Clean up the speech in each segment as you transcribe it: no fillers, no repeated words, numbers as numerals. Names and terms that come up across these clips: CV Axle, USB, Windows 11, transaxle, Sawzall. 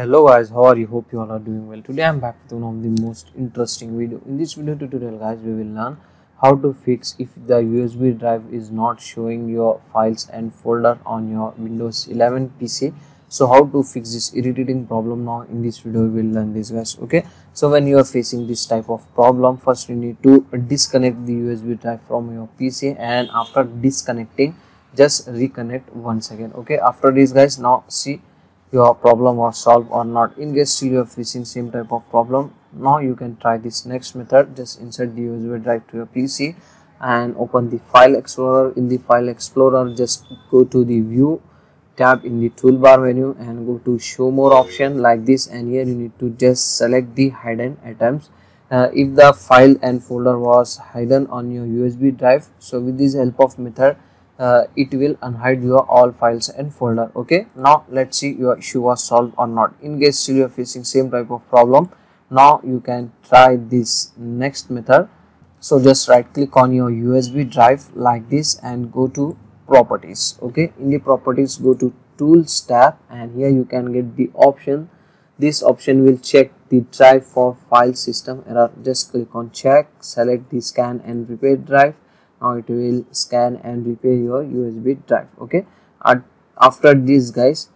Hello guys, how are you? Hope you all are doing well. Today I am back with one of the most interesting video. In this video tutorial guys, we will learn how to fix if the USB drive is not showing your files and folder on your Windows 11 PC. So how to fix this irritating problem? Now in this video we will learn this guys. Okay, so when you are facing this type of problem, first you need to disconnect the USB drive from your PC, and after disconnecting just reconnect once again. Okay, after this guys, now see your problem was solved or not. In case still you are facing same type of problem, now you can try this next method. Just insert the USB drive to your PC and open the file explorer. In the file explorer, just go to the view tab in the toolbar menu and go to show more option like this, and here you need to just select the hidden items. If the file and folder was hidden on your USB drive, so with this help of method it will unhide your all files and folder. Okay, now let's see your issue was solved or not. In case still you are facing same type of problem, now you can try this next method. So just right click on your USB drive like this and go to properties. Okay, in the properties go to tools tab, and here you can get the option. This option will check the drive for file system error. Just click on check, select the scan and repair drive. Now it will scan and repair your USB drive. Okay, and after this guys,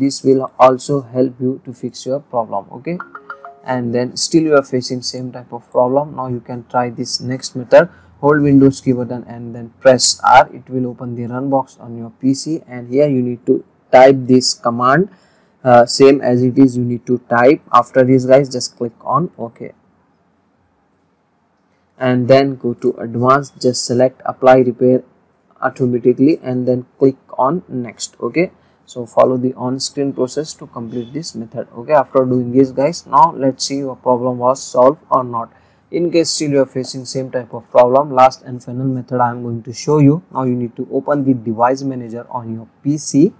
this will also help you to fix your problem. Okay, and then still you are facing same type of problem, now you can try this next method. Hold Windows key button and then press R. It will open the run box on your PC, and here you need to type this command same as it is. You need to type. After this guys, just click on OK, and then go to advanced, just select apply repair automatically and then click on next. Okay, so follow the on-screen process to complete this method. Okay, after doing this guys, now let's see your problem was solved or not. In case still you are facing same type of problem, last and final method I am going to show you. Now you need to open the device manager on your PC,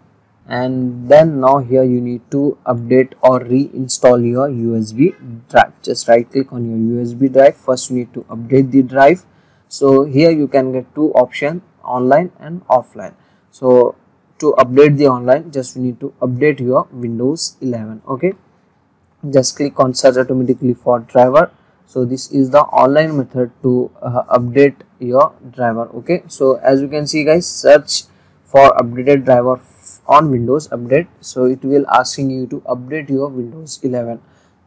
and then now here you need to update or reinstall your USB drive. Just right click on your USB drive. First you need to update the drive. So here you can get two options, online and offline. So to update the online, just you need to update your Windows 11. Okay, just click on search automatically for driver. So this is the online method to update your driver. Okay, so as you can see guys, search for updated driver on Windows update. So it will asking you to update your Windows 11.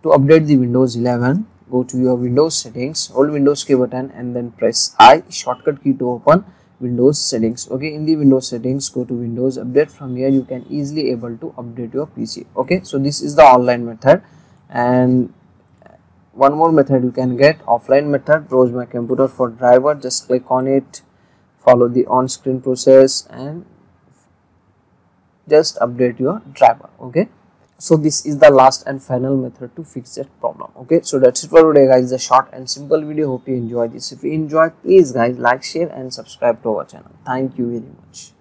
To update the Windows 11, go to your Windows settings, hold Windows key button and then press I, shortcut key to open Windows settings. Okay, in the Windows settings go to Windows update. From here you can easily able to update your PC. Okay, so this is the online method, and one more method you can get, offline method. Browse my computer for driver, just click on it, follow the on-screen process and just update your driver. Okay, so this is the last and final method to fix that problem. Okay, so that's it for today guys, the short and simple video. Hope you enjoy this. If you enjoy, please guys like, share and subscribe to our channel. Thank you very much.